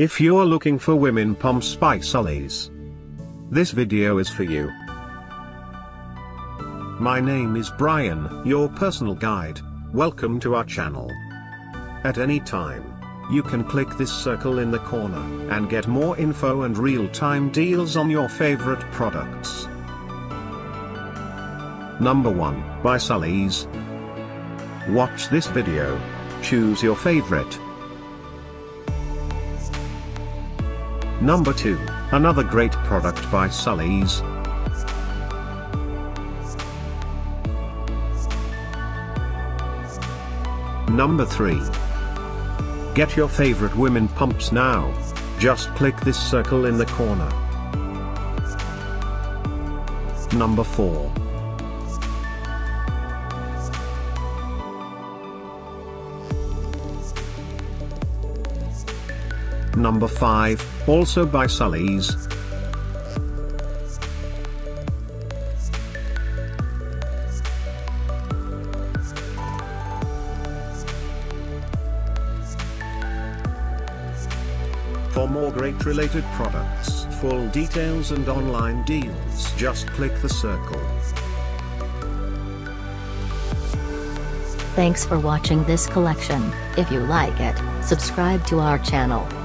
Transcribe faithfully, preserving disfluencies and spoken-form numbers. If you're looking for women pumps by Sully's, this video is for you. My name is Brian, your personal guide. Welcome to our channel. At any time, you can click this circle in the corner and get more info and real-time deals on your favorite products. Number one, by Sully's. Watch this video. Choose your favorite. Number two, another great product by Sully's. Number three. Get your favorite women pumps now. Just click this circle in the corner. Number four. Number five, also by Sully's. For more great related products, full details and online deals, just click the circle. Thanks for watching this collection. If you like it, subscribe to our channel.